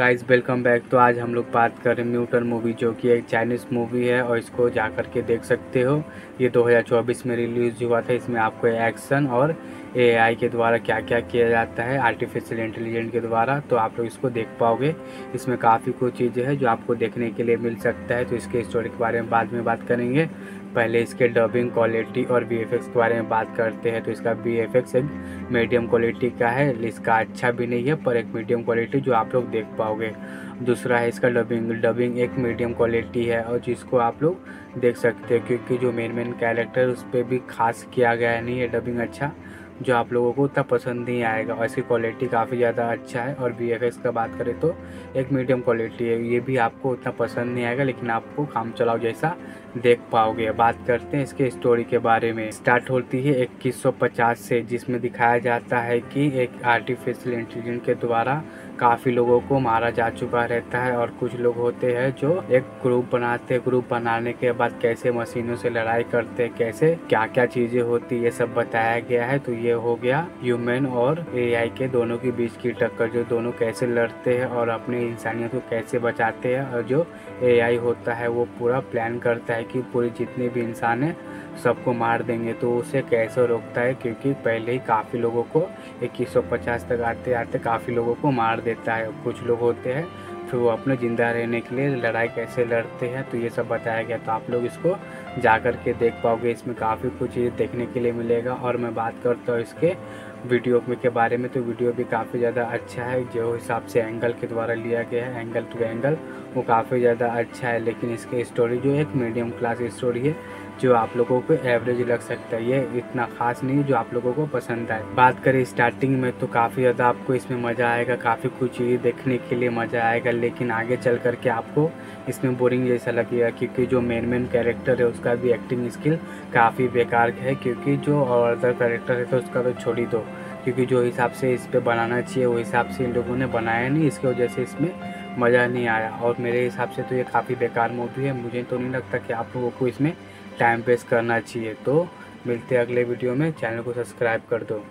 Guys welcome back. तो आज हम लोग बात करें म्यूटेंट मूवी, जो कि एक चाइनीज़ मूवी है और इसको जा कर के देख सकते हो। ये 2024 में रिलीज़ हुआ था। इसमें आपको एक्शन और एआई के द्वारा क्या क्या किया जाता है, आर्टिफिशियल इंटेलिजेंस के द्वारा, तो आप लोग इसको देख पाओगे। इसमें काफ़ी कुछ चीज़ें हैं जो आपको देखने के लिए मिल सकता है। तो इसके स्टोरी के बारे में बाद में बात करेंगे, पहले इसके डबिंग क्वालिटी और वीएफएक्स के बारे में बात करते हैं। तो इसका वीएफएक्स एक मीडियम क्वालिटी का है, इसका अच्छा भी नहीं है पर एक मीडियम क्वालिटी जो आप लोग देख पाओगे। दूसरा है इसका डबिंग एक मीडियम क्वालिटी है और जिसको आप लोग देख सकते हो, क्योंकि जो मेन कैरेक्टर उस पर भी खास किया गया नहीं है डबिंग अच्छा, जो आप लोगों को उतना पसंद नहीं आएगा। और इसकी क्वालिटी काफ़ी ज़्यादा अच्छा है। और वीएफएक्स का बात करें तो एक मीडियम क्वालिटी है, ये भी आपको उतना पसंद नहीं आएगा, लेकिन आपको काम चलाओ जैसा देख पाओगे। बात करते हैं इसके स्टोरी के बारे में। स्टार्ट होती है 2150 से, जिसमें दिखाया जाता है कि एक आर्टिफिशियल इंटेलिजेंस के द्वारा काफ़ी लोगों को मारा जा चुका रहता है और कुछ लोग होते हैं जो एक ग्रुप बनाते हैं। ग्रुप बनाने के बाद कैसे मशीनों से लड़ाई करते हैं, कैसे क्या क्या चीज़ें होती है, सब बताया गया है। तो ये हो गया ह्यूमन और एआई के दोनों के बीच की टक्कर, जो दोनों कैसे लड़ते हैं और अपने इंसानियत को कैसे बचाते हैं। और जो एआई होता है वो पूरा प्लान करता है कि पूरे जितने भी इंसान हैं सबको मार देंगे, तो उसे कैसे रोकता है, क्योंकि पहले ही काफ़ी लोगों को 2150 तक आते आते काफ़ी लोगों को मार देता है। कुछ लोग होते हैं फिर वो अपने ज़िंदा रहने के लिए लड़ाई कैसे लड़ते हैं, तो ये सब बताया गया। तो आप लोग इसको जा कर के देख पाओगे, इसमें काफ़ी कुछ चीज़ देखने के लिए मिलेगा। और मैं बात करता हूँ इसके वीडियो के बारे में, तो वीडियो भी काफ़ी ज़्यादा अच्छा है, जो हिसाब से एंगल के द्वारा लिया गया है, एंगल टू एंगल, वो काफ़ी ज़्यादा अच्छा है। लेकिन इसकी स्टोरी जो एक मीडियम क्लास स्टोरी है, जो आप लोगों को एवरेज लग सकता है, ये इतना खास नहीं जो आप लोगों को पसंद आए। बात करें स्टार्टिंग में, तो काफ़ी ज़्यादा आपको इसमें मज़ा आएगा, काफ़ी कुछ चीज़ें देखने के लिए मज़ा आएगा, लेकिन आगे चल कर के आपको इसमें बोरिंग जैसा लगेगा, क्योंकि जो मेन कैरेक्टर है उसका भी एक्टिंग स्किल काफ़ी बेकार है, क्योंकि जो और अदर कैरेक्टर है तो उसका तो छोड़ ही दो, क्योंकि जो हिसाब से इस पर बनाना चाहिए वो हिसाब से इन लोगों ने बनाया नहीं, इसकी वजह से इसमें मज़ा नहीं आया। और मेरे हिसाब से तो ये काफ़ी बेकार मूवी है, मुझे तो नहीं लगता कि आप लोगों को इसमें टाइम वेस्ट करना चाहिए। तो मिलते हैं अगले वीडियो में, चैनल को सब्सक्राइब कर दो।